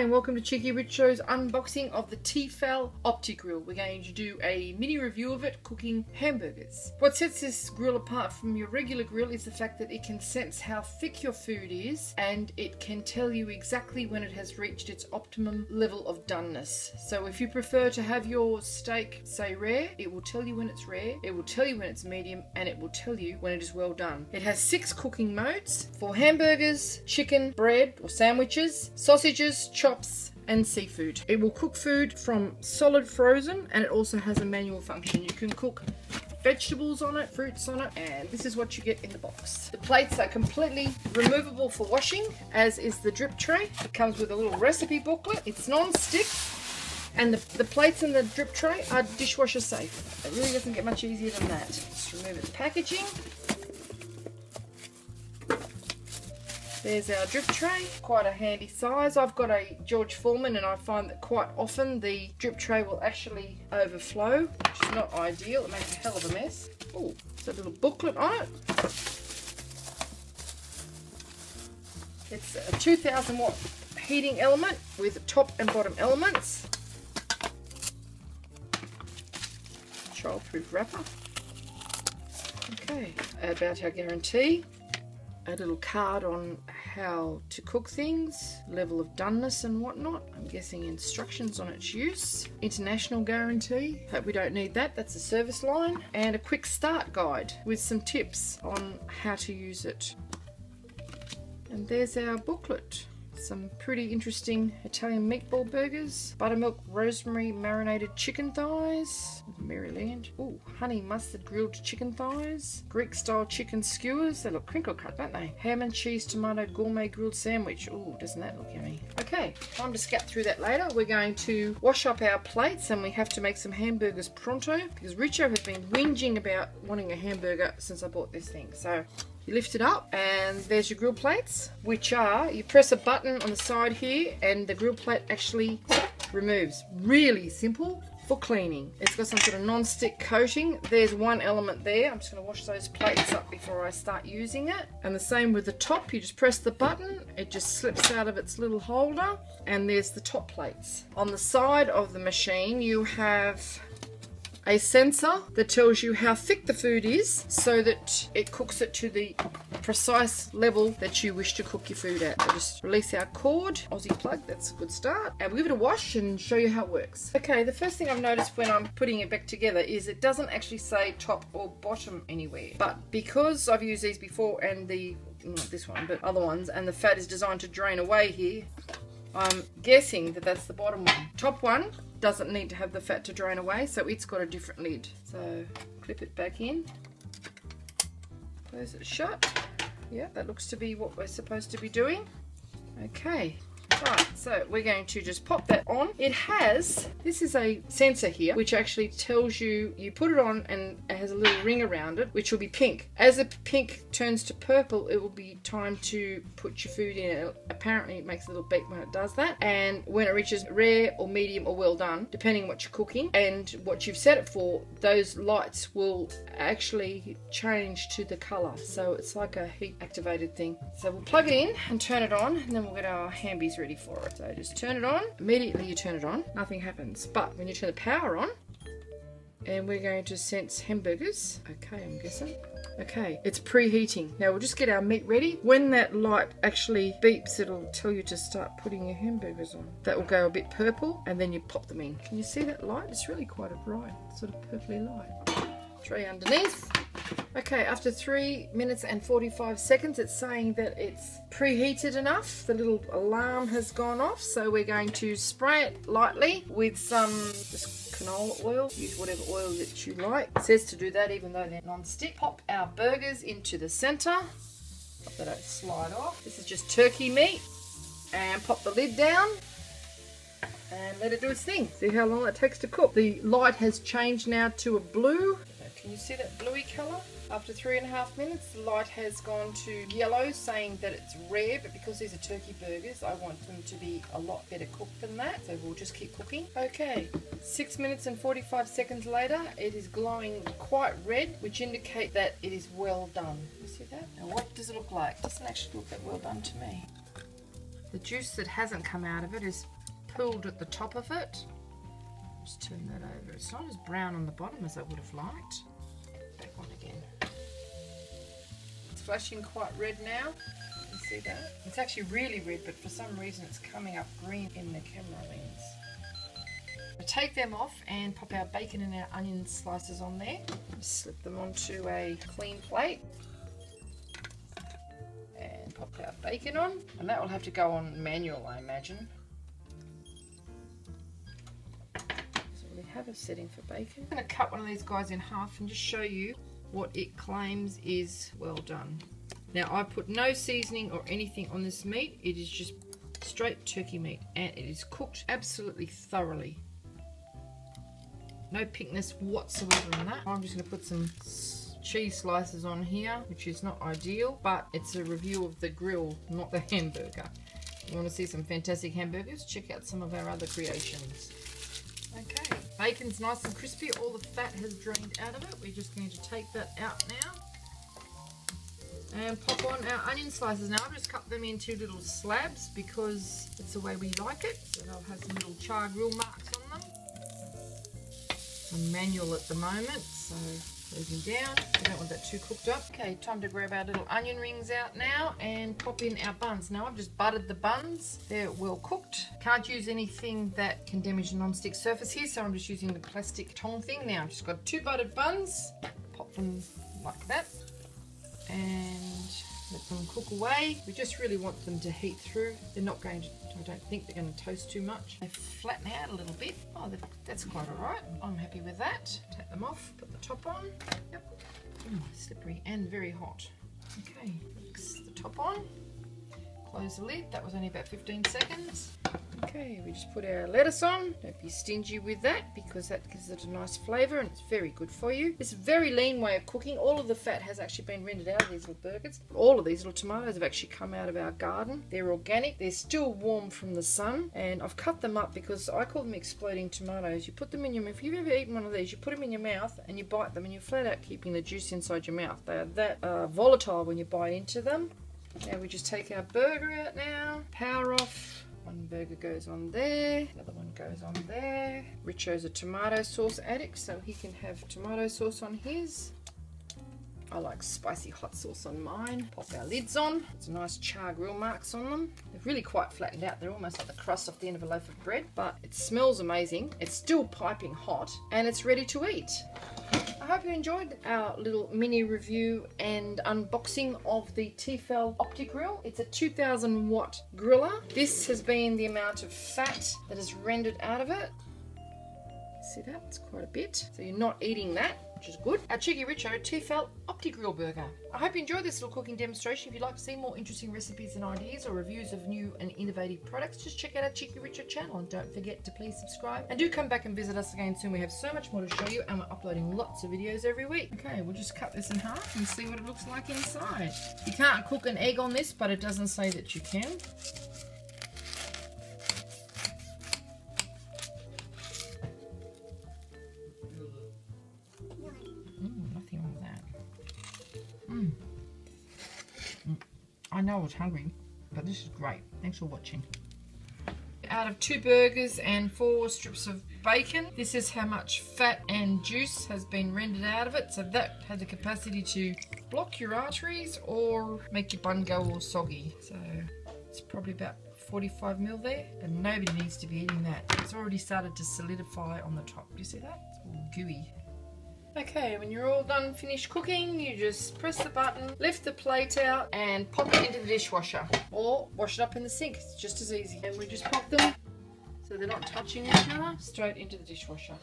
Hi and welcome to Cheeky Richo's unboxing of the Tefal OptiGrill. We're going to do a mini review of it cooking hamburgers. What sets this grill apart from your regular grill is the fact that it can sense how thick your food is, and it can tell you exactly when it has reached its optimum level of doneness. So if you prefer to have your steak, say, rare, it will tell you when it's rare, it will tell you when it's medium, and it will tell you when it is well done. It has 6 cooking modes for hamburgers, chicken, bread or sandwiches, sausages, chops and seafood. It will cook food from solid frozen, and it also has a manual function. You can cook vegetables on it, fruits on it, and this is what you get in the box. The plates are completely removable for washing, as is the drip tray. It comes with a little recipe booklet. It's non-stick, and the plates in the drip tray are dishwasher safe. It really doesn't get much easier than that. Just remove the packaging. There's our drip tray, quite a handy size. I've got a George Foreman, and I find that quite often the drip tray will actually overflow, which is not ideal. It makes a hell of a mess. Oh, there's a little booklet on it. It's a 2000 watt heating element with top and bottom elements. Child-proof wrapper. Okay, about our guarantee. A little card on how to cook things, level of doneness and whatnot. I'm guessing instructions on its use. International guarantee. Hope we don't need that. That's a service line. And a quick start guide with some tips on how to use it. And there's our booklet. Some pretty interesting Italian meatball burgers, buttermilk rosemary marinated chicken thighs, Maryland, ooh, honey mustard grilled chicken thighs, Greek style chicken skewers, they look crinkle cut, don't they? Ham and cheese tomato gourmet grilled sandwich, ooh, doesn't that look yummy? Okay, time to scat through that later. We're going to wash up our plates, and we have to make some hamburgers pronto, because Richo has been whinging about wanting a hamburger since I bought this thing. So you lift it up and there's your grill plates, which are, you press a button on the side here and the grill plate actually removes. Really simple for cleaning. It's got some sort of non-stick coating. There's one element there. I'm just going to wash those plates up before I start using it. And the same with the top. You just press the button, it just slips out of its little holder, and there's the top plates. On the side of the machine you have a sensor that tells you how thick the food is, so that it cooks it to the precise level that you wish to cook your food at. We'll just release our cord, Aussie plug, that's a good start, and we'll give it a wash and show you how it works. Okay, the first thing I've noticed when I'm putting it back together is it doesn't actually say top or bottom anywhere, but because I've used these before, and the, not this one but other ones, and the fat is designed to drain away here, I'm guessing that that's the bottom one. Top one doesn't need to have the fat to drain away, so it's got a different lid. So clip it back in, close it shut. Yeah, that looks to be what we're supposed to be doing. Okay, right, so we're going to just pop that on. It has, this is a sensor here, which actually tells you, you put it on and it has a little ring around it, which will be pink. As the pink turns to purple, it will be time to put your food in it. Apparently it makes a little beep when it does that. And when it reaches rare or medium or well done, depending on what you're cooking and what you've set it for, those lights will actually change to the color. So it's like a heat activated thing. So we'll plug it in and turn it on, and then we'll get our hambies ready for it. So just turn it on. Immediately you turn it on, nothing happens. But when you turn the power on, and we're going to sense hamburgers. Okay, I'm guessing. Okay, it's preheating. Now we'll just get our meat ready. When that light actually beeps, it'll tell you to start putting your hamburgers on. That will go a bit purple, and then you pop them in. Can you see that light? It's really quite a bright sort of purpley light. Tray underneath. Okay, after 3 minutes and 45 seconds, it's saying that it's preheated enough. The little alarm has gone off, so we're going to spray it lightly with some just canola oil. Use whatever oil that you like. It says to do that even though they're non-stick. Pop our burgers into the center. Hope they don't slide off. This is just turkey meat. And pop the lid down. And let it do its thing. See how long it takes to cook. The light has changed now to a blue. Can you see that bluey colour? After 3.5 minutes, the light has gone to yellow, saying that it's rare, but because these are turkey burgers, I want them to be a lot better cooked than that, so we'll just keep cooking. Okay, 6 minutes and 45 seconds later, it is glowing quite red, which indicates that it is well done. You see that? Now what does it look like? It doesn't actually look that well done to me. The juice that hasn't come out of it is pooled at the top of it. Just turn that over. It's not as brown on the bottom as I would have liked. Back on again. It's flashing quite red now. You see that? It's actually really red, but for some reason it's coming up green in the camera lens. We'll take them off and pop our bacon and our onion slices on there. Just slip them onto a clean plate. And pop our bacon on. And that will have to go on manual, I imagine. So we have a setting for bacon. I'm going to cut one of these guys in half and just show you what it claims is well done. Now I put no seasoning or anything on this meat. It is just straight turkey meat and it is cooked absolutely thoroughly. No pinkness whatsoever on that. I'm just going to put some cheese slices on here, which is not ideal, but it's a review of the grill, not the hamburger. If you want to see some fantastic hamburgers, check out some of our other creations. Okay, bacon's nice and crispy. All the fat has drained out of it. We're just going to take that out now. And pop on our onion slices. Now I've just cut them into little slabs because it's the way we like it. So they'll have some little char grill marks on them. I'm manual at the moment, so leave them down. We don't want that too cooked up. Okay, time to grab our little onion rings out now and pop in our buns. Now I've just buttered the buns. They're well cooked. Can't use anything that can damage the non-stick surface here, so I'm just using the plastic tong thing. Now I've just got two buttered buns. Pop them like that. And let them cook away. We just really want them to heat through. They're not going to, I don't think they're going to toast too much. They flatten out a little bit. Oh, that's quite all right. I'm happy with that. Take them off, put the top on. Yep. Mm, slippery and very hot. Okay, fix the top on. Close the lid. That was only about 15 seconds. Okay, we just put our lettuce on. Don't be stingy with that because that gives it a nice flavour and it's very good for you. It's a very lean way of cooking. All of the fat has actually been rendered out of these little burgers. All of these little tomatoes have actually come out of our garden. They're organic. They're still warm from the sun. And I've cut them up because I call them exploding tomatoes. You put them in your mouth. If you've ever eaten one of these, you put them in your mouth and you bite them and you're flat out keeping the juice inside your mouth. They are that volatile when you bite into them. Now we just take our burger out now. Power off. One burger goes on there, another one goes on there. Richo's a tomato sauce addict, so he can have tomato sauce on his. I like spicy hot sauce on mine. Pop our lids on. It's nice char grill marks on them. They're really quite flattened out. They're almost like the crust off the end of a loaf of bread, but it smells amazing. It's still piping hot and it's ready to eat. I hope you enjoyed our little mini review and unboxing of the Tefal OptiGrill. It's a 2000 watt griller. This has been the amount of fat that is rendered out of it. See that? It's quite a bit. So you're not eating that, which is good. Our cheekyricho Tefal OptiGrill burger. I hope you enjoyed this little cooking demonstration. If you'd like to see more interesting recipes and ideas or reviews of new and innovative products, just check out our cheekyricho channel and don't forget to please subscribe. And do come back and visit us again soon. We have so much more to show you and we're uploading lots of videos every week. Okay, we'll just cut this in half and see what it looks like inside. You can't cook an egg on this, but it doesn't say that you can. I know I was hungry, but this is great. Thanks for watching. Out of two burgers and four strips of bacon, this is how much fat and juice has been rendered out of it. So that had the capacity to block your arteries or make your bun go all soggy. So it's probably about 45 mil there, and nobody needs to be eating that. It's already started to solidify on the top. You see that? It's all gooey. Okay, when you're all done finished cooking, you just press the button, lift the plate out and pop it into the dishwasher or wash it up in the sink. It's just as easy. And we just pop them so they're not touching each other straight into the dishwasher.